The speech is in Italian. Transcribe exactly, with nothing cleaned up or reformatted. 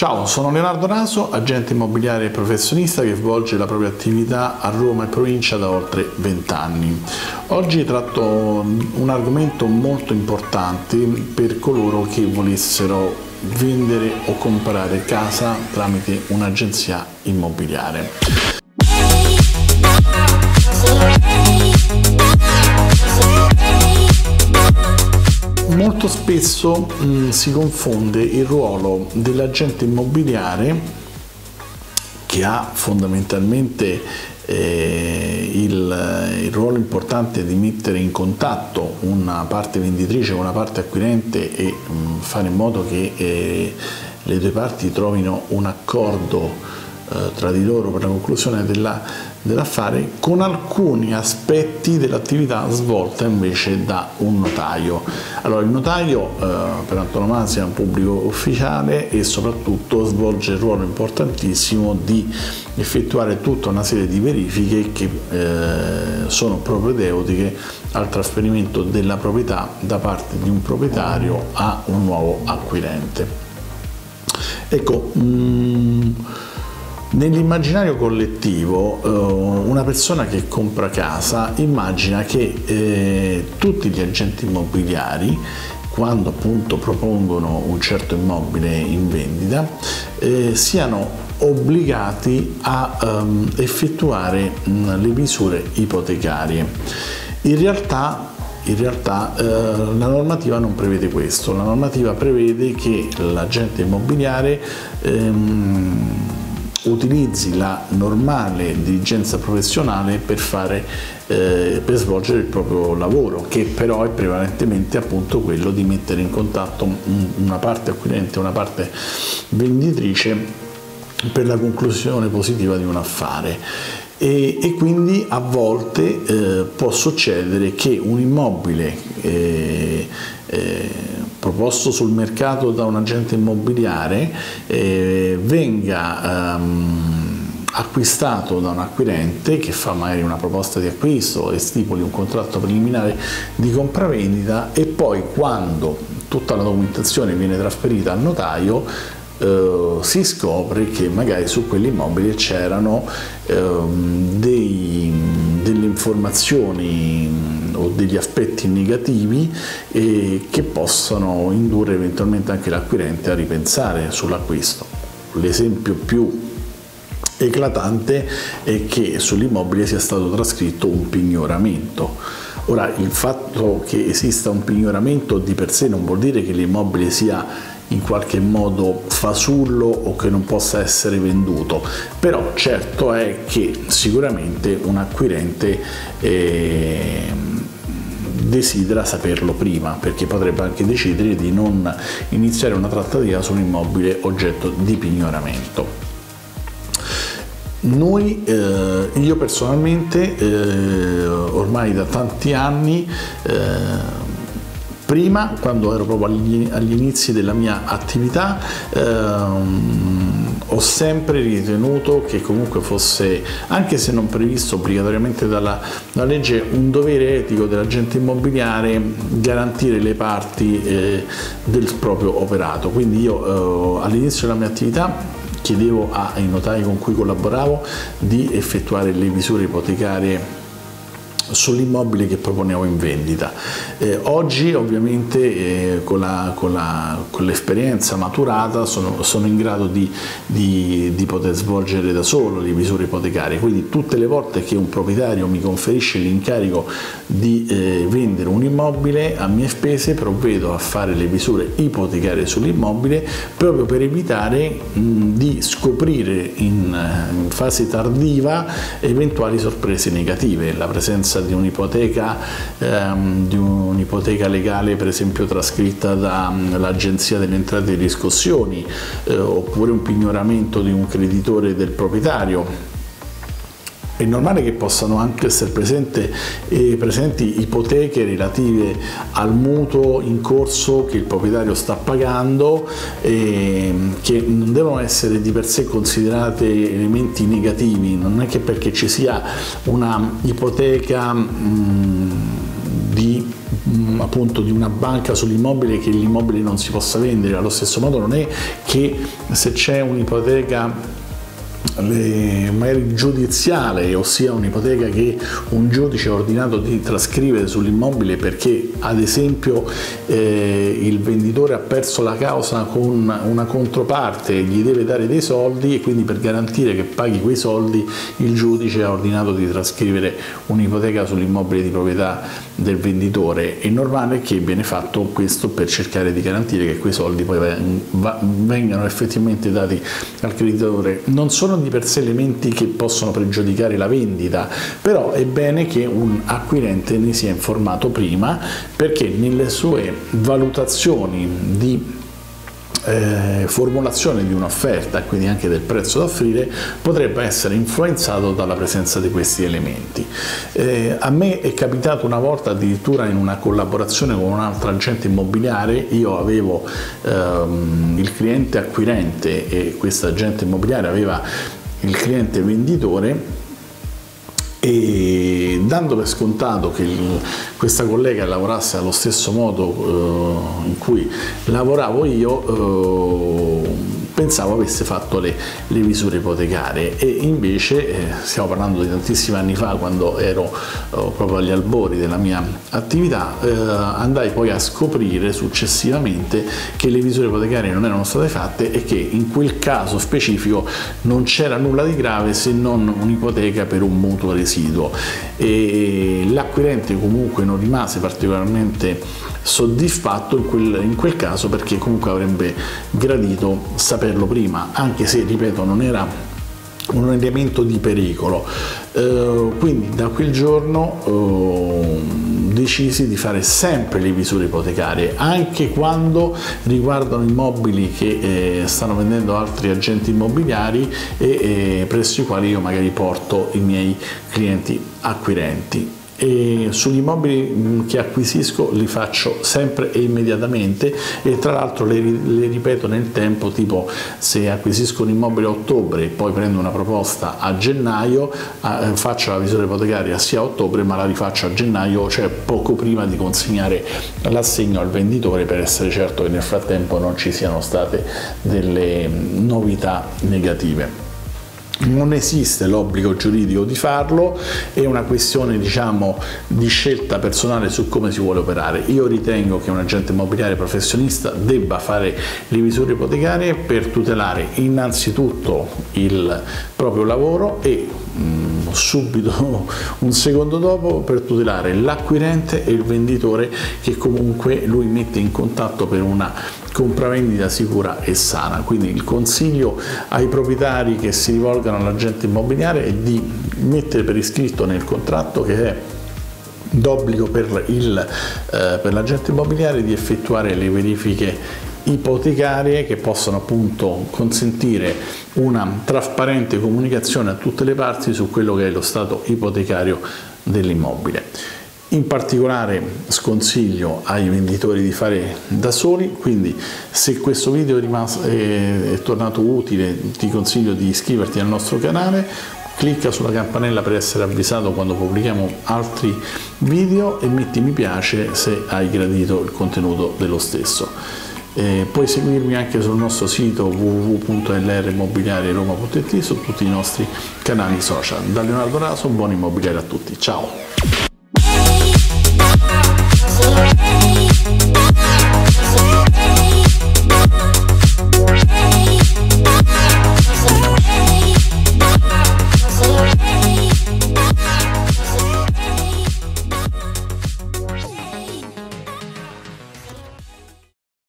Ciao, sono Leonardo Raso, agente immobiliare e professionista che svolge la propria attività a Roma e provincia da oltre venti anni. Oggi tratto un argomento molto importante per coloro che volessero vendere o comprare casa tramite un'agenzia immobiliare. Molto spesso mh, si confonde il ruolo dell'agente immobiliare, che ha fondamentalmente eh, il, il ruolo importante di mettere in contatto una parte venditrice con una parte acquirente e mh, fare in modo che eh, le due parti trovino un accordo eh, tra di loro per la conclusione della dell'affare, con alcuni aspetti dell'attività svolta invece da un notaio. Allora, il notaio eh, per antonomasia è un pubblico ufficiale e soprattutto svolge il ruolo importantissimo di effettuare tutta una serie di verifiche che eh, sono propedeutiche al trasferimento della proprietà da parte di un proprietario a un nuovo acquirente. Ecco, mm, nell'immaginario collettivo una persona che compra casa immagina che eh, tutti gli agenti immobiliari, quando appunto propongono un certo immobile in vendita, eh, siano obbligati a ehm, effettuare mh, le misure ipotecarie. In realtà In realtà eh, la normativa non prevede questo. La normativa prevede che l'agente immobiliare ehm, utilizzi la normale diligenza professionale per fare eh, per svolgere il proprio lavoro, che però è prevalentemente appunto quello di mettere in contatto una parte acquirente e una parte venditrice per la conclusione positiva di un affare. E, e quindi a volte eh, può succedere che un immobile eh, eh, proposto sul mercato da un agente immobiliare eh, venga ehm, acquistato da un acquirente che fa magari una proposta di acquisto e stipuli un contratto preliminare di compravendita, e poi quando tutta la documentazione viene trasferita al notaio eh, si scopre che magari su quell'immobile c'erano ehm, dei, delle informazioni o degli aspetti negativi eh, che possono indurre eventualmente anche l'acquirente a ripensare sull'acquisto. L'esempio più eclatante è che sull'immobile sia stato trascritto un pignoramento. Ora, il fatto che esista un pignoramento di per sé non vuol dire che l'immobile sia in qualche modo fasullo o che non possa essere venduto, però certo è che sicuramente un acquirente eh, desidera saperlo prima, perché potrebbe anche decidere di non iniziare una trattativa su un immobile oggetto di pignoramento. Noi, eh, io personalmente, eh, ormai da tanti anni, eh, prima, quando ero proprio agli, agli inizi della mia attività, ehm, ho sempre ritenuto che comunque fosse, anche se non previsto obbligatoriamente dalla, dalla legge, un dovere etico dell'agente immobiliare garantire le parti eh, del proprio operato. Quindi io eh, all'inizio della mia attività chiedevo ai notai con cui collaboravo di effettuare le misure ipotecarie sull'immobile che proponevo in vendita. Eh, oggi ovviamente eh, con, la, con, la, con l'esperienza maturata sono, sono in grado di, di, di poter svolgere da solo le misure ipotecarie, quindi tutte le volte che un proprietario mi conferisce l'incarico di eh, vendere un immobile, a mie spese provvedo a fare le misure ipotecarie sull'immobile, proprio per evitare mh, di scoprire in, in fase tardiva eventuali sorprese negative. La presenza di un'ipoteca ehm, di un'ipoteca legale, per esempio, trascritta dall'Agenzia delle Entrate e Riscossioni, eh, oppure un pignoramento di un creditore del proprietario. È normale che possano anche essere presente, eh, presenti ipoteche relative al mutuo in corso che il proprietario sta pagando, eh, che non devono essere di per sé considerate elementi negativi. Non è che perché ci sia una ipoteca mh, di mh, appunto di una banca sull'immobile che l'immobile non si possa vendere. Allo stesso modo non è che se c'è un'ipoteca Le, magari giudiziale, ossia un'ipoteca che un giudice ha ordinato di trascrivere sull'immobile perché ad esempio eh, il venditore ha perso la causa con una controparte e gli deve dare dei soldi, e quindi per garantire che paghi quei soldi il giudice ha ordinato di trascrivere un'ipoteca sull'immobile di proprietà del venditore. È normale che viene fatto questo per cercare di garantire che quei soldi poi vengano effettivamente dati al creditatore. Non sono di per sé elementi che possono pregiudicare la vendita, però è bene che un acquirente ne sia informato prima, perché nelle sue valutazioni di Eh, formulazione di un'offerta, quindi anche del prezzo da offrire, potrebbe essere influenzato dalla presenza di questi elementi. Eh, a me è capitato una volta, addirittura in una collaborazione con un altro agente immobiliare, io avevo ehm, il cliente acquirente e questo agente immobiliare aveva il cliente venditore, e dando per scontato che il, questa collega lavorasse allo stesso modo eh, in cui lavoravo io, eh, pensavo avesse fatto le, le misure ipotecarie, e invece eh, stiamo parlando di tantissimi anni fa, quando ero oh, proprio agli albori della mia attività, eh, andai poi a scoprire successivamente che le misure ipotecarie non erano state fatte e che in quel caso specifico non c'era nulla di grave se non un'ipoteca per un mutuo residuo. E l'acquirente comunque non rimase particolarmente soddisfatto in quel, in quel caso, perché comunque avrebbe gradito sapere prima, anche se, ripeto, non era un elemento di pericolo. Eh, quindi da quel giorno eh, decisi di fare sempre le misure ipotecarie, anche quando riguardano immobili che eh, stanno vendendo altri agenti immobiliari e eh, presso i quali io magari porto i miei clienti acquirenti. E sugli immobili che acquisisco li faccio sempre e immediatamente, e tra l'altro le, le ripeto nel tempo, tipo se acquisisco un immobile a ottobre e poi prendo una proposta a gennaio, eh, faccio la misura ipotecaria sia a ottobre ma la rifaccio a gennaio, cioè poco prima di consegnare l'assegno al venditore, per essere certo che nel frattempo non ci siano state delle novità negative. Non esiste l'obbligo giuridico di farlo, è una questione, diciamo, di scelta personale su come si vuole operare. Io ritengo che un agente immobiliare professionista debba fare le misure ipotecarie per tutelare innanzitutto il proprio lavoro e mh, subito un secondo dopo per tutelare l'acquirente e il venditore, che comunque lui mette in contatto per una compravendita sicura e sana. Quindi il consiglio ai proprietari che si rivolgano all'agente immobiliare è di mettere per iscritto nel contratto che è d'obbligo per il, eh, per l'agente immobiliare di effettuare le verifiche ipotecarie, che possono appunto consentire una trasparente comunicazione a tutte le parti su quello che è lo stato ipotecario dell'immobile. In particolare sconsiglio ai venditori di fare da soli, quindi se questo video è, rimasto, è, è tornato utile ti consiglio di iscriverti al nostro canale, clicca sulla campanella per essere avvisato quando pubblichiamo altri video e metti mi piace se hai gradito il contenuto dello stesso. Eh, puoi seguirmi anche sul nostro sito w w w punto l r immobiliare roma punto i t, su tutti i nostri canali social. Da Leonardo Raso, buon immobiliare a tutti, ciao!